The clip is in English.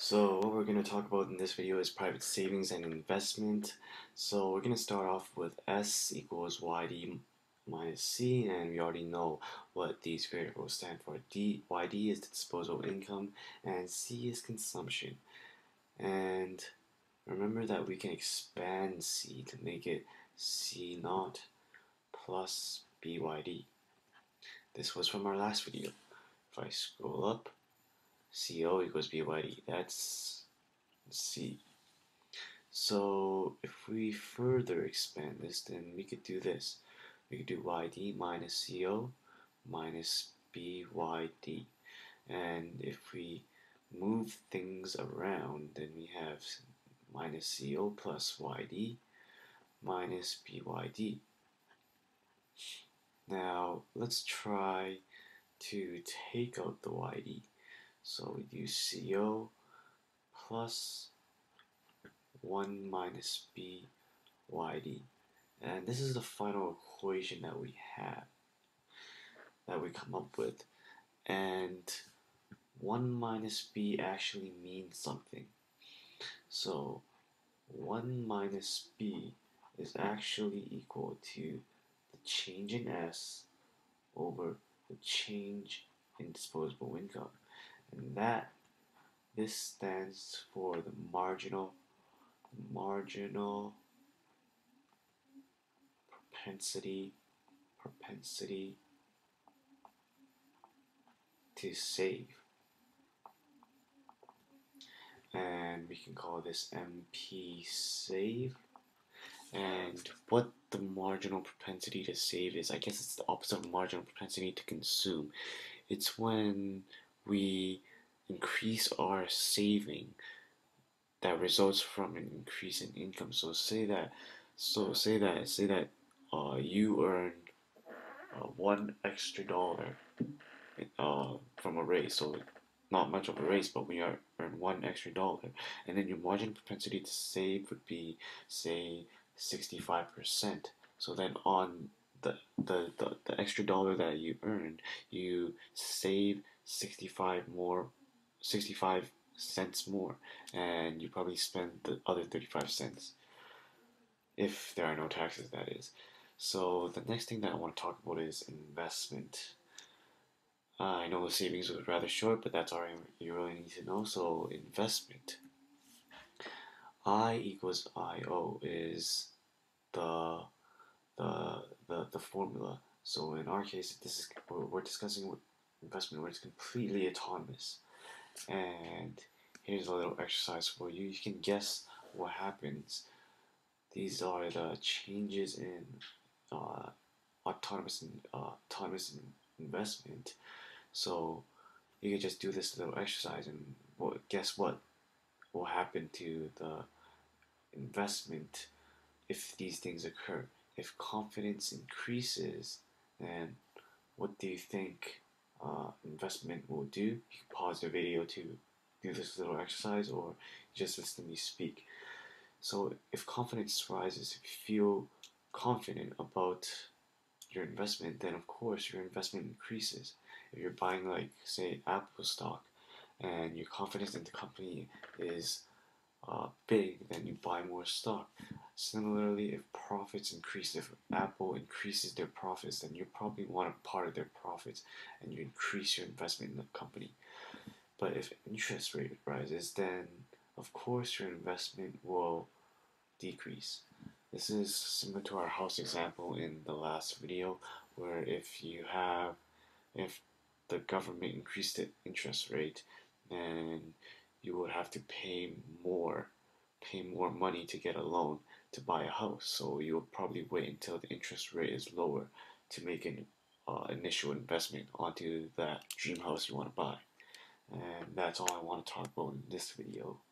So what we're going to talk about in this video is private savings and investment. So we're going to start off with S equals YD minus C, and we already know what these variables stand for. YD is the disposable income and C is consumption. And remember that we can expand C to make it C0 plus BYD. This was from our last video. If I scroll up, CO equals BYD, that's C. So if we further expand this, then we could do this. We could do YD minus CO minus BYD. And if we move things around, then we have minus CO plus YD minus BYD. Now let's try to take out the YD. So we do CO plus 1 minus BYD. And this is the final equation that we have, that we come up with. And 1 minus B actually means something. So 1 minus B is actually equal to the change in S over the change in disposable income. And this stands for the marginal propensity to save. And we can call this MP save. And what the marginal propensity to save is, I guess it's the opposite of marginal propensity to consume. It's when we increase our saving that results from an increase in income. So say that you earned one extra dollar from a raise. So not much of a raise, but we earn one extra dollar, and then your marginal propensity to save would be, say, 65%. So then on the extra dollar that you earned, you save 65 cents more, and you probably spend the other 35 cents if there are no taxes, that is. So the next thing that I want to talk about is investment. I know the savings was rather short, but that's all you really need to know. So investment, I equals IO is the formula. So in our case, this is we're discussing investment where it's completely autonomous. And here's a little exercise for you. You can guess what happens. These are the changes in autonomous investment. So you can just do this little exercise and guess what will happen to the investment if these things occur. If confidence increases, then what do you think investment will do? You can pause the video to do this little exercise, or just listen to me speak. So if confidence rises, if you feel confident about your investment, then of course your investment increases. If you're buying, like, say, Apple stock, and your confidence in the company is big, then you buy more stock. Similarly, if profits increase, if Apple increases their profits, then you probably want a part of their profits, and you increase your investment in the company. But if interest rate rises, then of course your investment will decrease. This is similar to our house example in the last video, where if the government increased the interest rate, then you would have to pay more money to get a loan to buy a house. So you will probably wait until the interest rate is lower to make an initial investment onto that dream house you want to buy. And that's all I want to talk about in this video.